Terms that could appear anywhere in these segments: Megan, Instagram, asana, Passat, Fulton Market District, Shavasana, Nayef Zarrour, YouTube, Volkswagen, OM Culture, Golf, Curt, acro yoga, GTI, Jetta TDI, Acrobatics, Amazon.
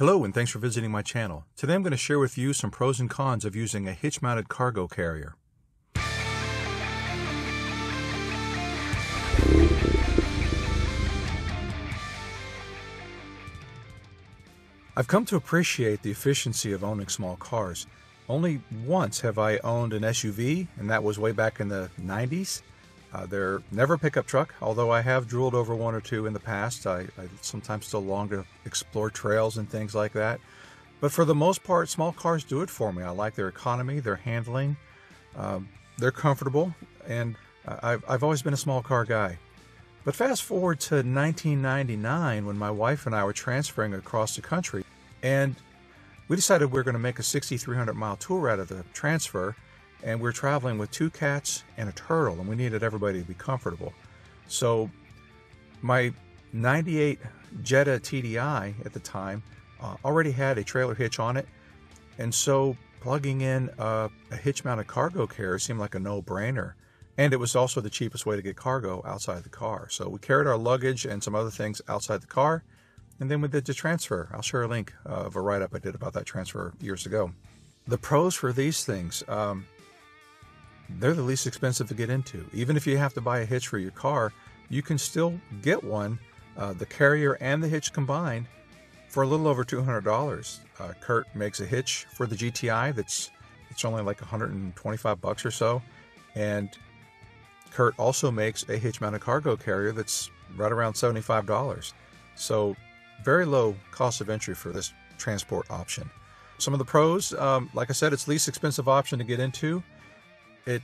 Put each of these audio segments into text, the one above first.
Hello and thanks for visiting my channel. Today I'm going to share with you some pros and cons of using a hitch-mounted cargo carrier. I've come to appreciate the efficiency of owning small cars. Only once have I owned an SUV, and that was way back in the 90s. They're never a pickup truck, although I have drooled over one or two in the past. I sometimes still long to explore trails and things like that. But for the most part, small cars do it for me. I like their economy, their handling, they're comfortable, and I've always been a small car guy. But fast forward to 1999 when my wife and I were transferring across the country, and we decided we were going to make a 6,300 mile tour out of the transfer. And we're traveling with two cats and a turtle, and we needed everybody to be comfortable. So my 98 Jetta TDI at the time already had a trailer hitch on it, and so plugging in a hitch-mounted cargo carrier seemed like a no-brainer. And it was also the cheapest way to get cargo outside the car. So we carried our luggage and some other things outside the car, and then we did the transfer. I'll share a link of a write-up I did about that transfer years ago. The pros for these things. They're the least expensive to get into. Even if you have to buy a hitch for your car, you can still get one, the carrier and the hitch combined, for a little over $200. Curt makes a hitch for the GTI it's only like 125 bucks or so, and Curt also makes a hitch-mounted cargo carrier that's right around $75. So very low cost of entry for this transport option. Some of the pros, like I said, it's the least expensive option to get into. It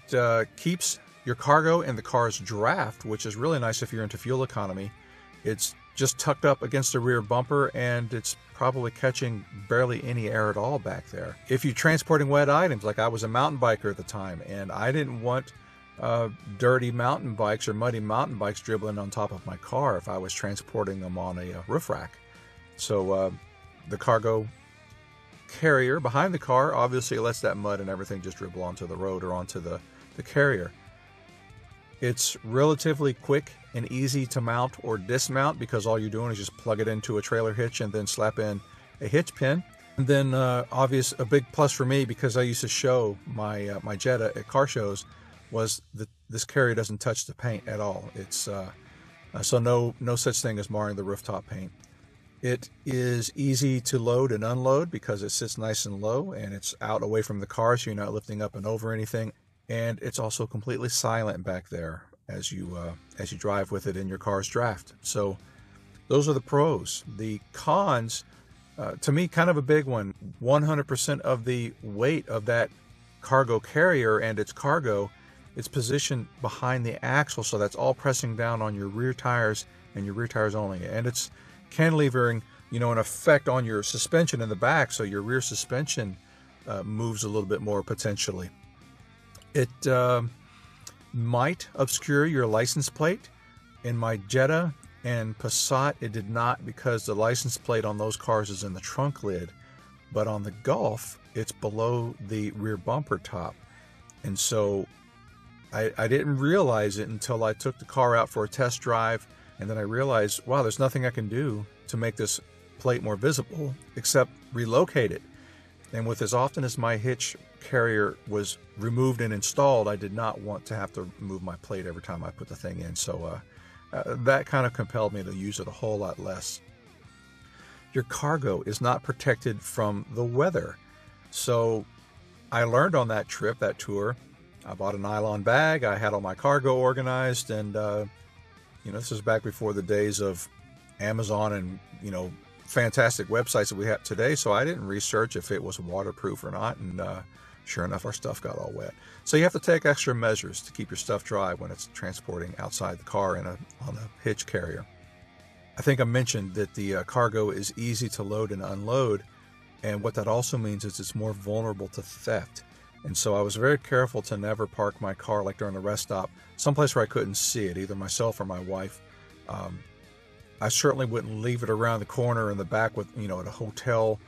keeps your cargo and the car's draft, which is really nice if you're into fuel economy. It's just tucked up against the rear bumper, and it's probably catching barely any air at all back there. If you're transporting wet items, like I was a mountain biker at the time, and I didn't want dirty mountain bikes or muddy mountain bikes dribbling on top of my car if I was transporting them on a roof rack. So the cargo carrier behind the car obviously lets that mud and everything just dribble onto the road or onto the carrier. It's relatively quick and easy to mount or dismount because all you're doing is just plug it into a trailer hitch and then slap in a hitch pin. And then a big plus for me, because I used to show my my Jetta at car shows, was that this carrier doesn't touch the paint at all. It's so no such thing as marring the rooftop paint. It is easy to load and unload because it sits nice and low, and it's out away from the car, so you're not lifting up and over anything. And it's also completely silent back there as you drive with it in your car's draft. So those are the pros. The cons, to me, kind of a big one. 100% of the weight of that cargo carrier and its cargo is positioned behind the axle, so that's all pressing down on your rear tires and your rear tires only. And it's cantilevering, you know, an effect on your suspension in the back, so your rear suspension moves a little bit more potentially. It might obscure your license plate. In my Jetta and Passat, it did not, because the license plate on those cars is in the trunk lid, but on the Golf, it's below the rear bumper top. And so I didn't realize it until I took the car out for a test drive. And then I realized, wow, there's nothing I can do to make this plate more visible except relocate it. And with as often as my hitch carrier was removed and installed, I did not want to have to remove my plate every time I put the thing in. So that kind of compelled me to use it a whole lot less. Your cargo is not protected from the weather. So I learned on that trip, that tour, I bought a nylon bag, I had all my cargo organized, and you know, this was back before the days of Amazon and, you know, fantastic websites that we have today. So I didn't research if it was waterproof or not. And sure enough, our stuff got all wet. So you have to take extra measures to keep your stuff dry when it's transporting outside the car on a hitch carrier. I think I mentioned that the cargo is easy to load and unload. And what that also means is it's more vulnerable to theft. And so I was very careful to never park my car, like during a rest stop, someplace where I couldn't see it, either myself or my wife. I certainly wouldn't leave it around the corner in the back with, you know, at a hotel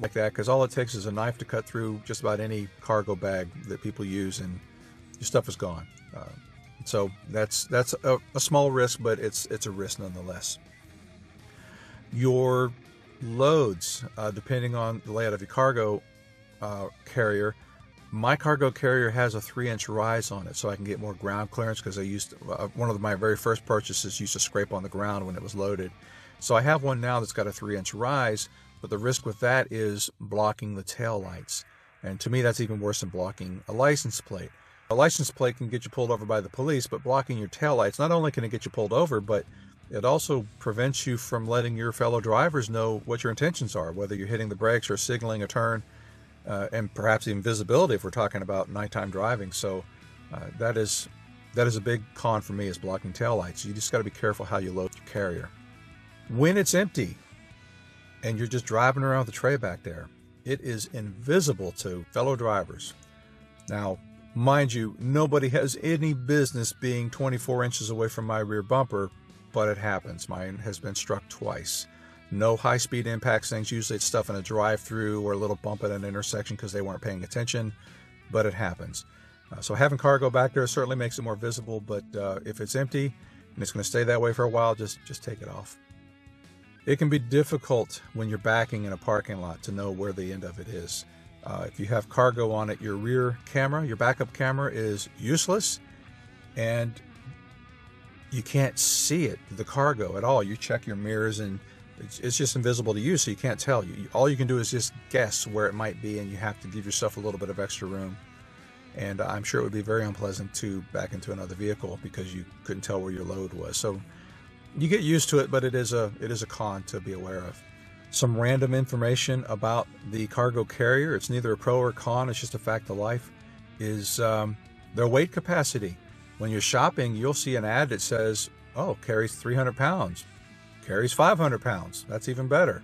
like that, because all it takes is a knife to cut through just about any cargo bag that people use, and your stuff is gone. So that's a small risk, but it's a risk nonetheless. Your loads, depending on the layout of your cargo carrier. My cargo carrier has a 3-inch rise on it, so I can get more ground clearance, because I used one of my very first purchases used to scrape on the ground when it was loaded. So I have one now that's got a 3-inch rise, but the risk with that is blocking the tail lights, and to me that's even worse than blocking a license plate. A license plate can get you pulled over by the police, but blocking your tail lights, not only can it get you pulled over, but it also prevents you from letting your fellow drivers know what your intentions are, whether you're hitting the brakes or signaling a turn. And perhaps even visibility if we're talking about nighttime driving. So that is a big con for me, is blocking taillights. You just got to be careful how you load your carrier. When it's empty and you're just driving around with the tray back there, it is invisible to fellow drivers. Now, mind you, nobody has any business being 24 inches away from my rear bumper, but it happens. Mine has been struck twice. No high-speed impacts, things. Usually it's stuff in a drive-through or a little bump at an intersection because they weren't paying attention, but it happens. So having cargo back there certainly makes it more visible, but if it's empty and it's going to stay that way for a while, just take it off. It can be difficult when you're backing in a parking lot to know where the end of it is. If you have cargo on it, your rear camera, your backup camera, is useless, and you can't see it, the cargo, at all. You check your mirrors and it's just invisible to you, so you can't tell. All you can do is just guess where it might be, and you have to give yourself a little bit of extra room. And I'm sure it would be very unpleasant to back into another vehicle because you couldn't tell where your load was. So you get used to it, but it is a con to be aware of. Some random information about the cargo carrier, it's neither a pro or con, it's just a fact of life, is their weight capacity. When you're shopping, you'll see an ad that says, oh, carries 300 pounds. Carries 500 pounds. That's even better.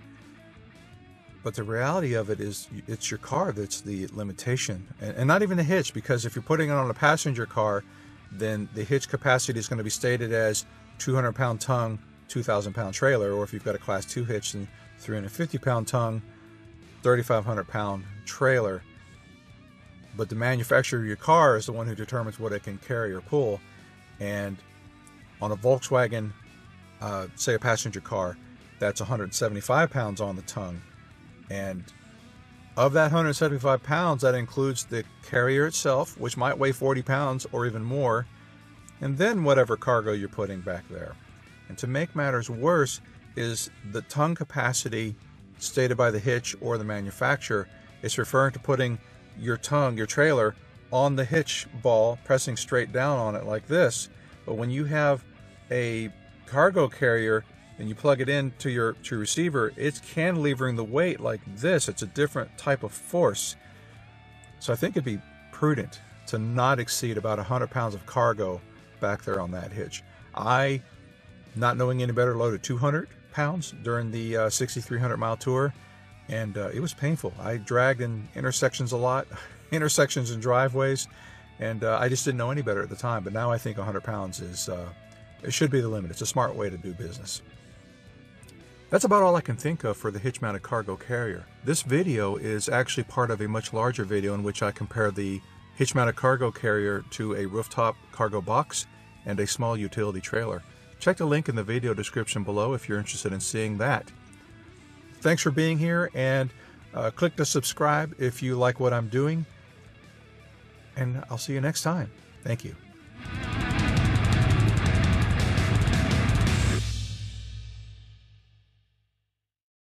But the reality of it is it's your car that's the limitation, and not even the hitch, because if you're putting it on a passenger car, then the hitch capacity is going to be stated as 200 pound tongue, 2,000 pound trailer, or if you've got a class 2 hitch, then 350 pound tongue, 3,500 pound trailer. But the manufacturer of your car is the one who determines what it can carry or pull, and on a Volkswagen, say a passenger car, that's 175 pounds on the tongue, and of that 175 pounds, that includes the carrier itself, which might weigh 40 pounds or even more, and then whatever cargo you're putting back there. And to make matters worse is the tongue capacity stated by the hitch or the manufacturer. It's referring to putting your tongue, your trailer, on the hitch ball, pressing straight down on it like this. But when you have a cargo carrier and you plug it in to your receiver, it's cantilevering the weight like this. It's a different type of force. So I think it'd be prudent to not exceed about 100 pounds of cargo back there on that hitch. I, not knowing any better, loaded 200 pounds during the 6,300 mile tour, and it was painful. I dragged in intersections a lot, intersections and driveways, and I just didn't know any better at the time. But now I think 100 pounds is it should be the limit. It's a smart way to do business. That's about all I can think of for the hitch-mounted cargo carrier. This video is actually part of a much larger video in which I compare the hitch-mounted cargo carrier to a rooftop cargo box and a small utility trailer. Check the link in the video description below if you're interested in seeing that. Thanks for being here, and click to subscribe if you like what I'm doing. And I'll see you next time. Thank you.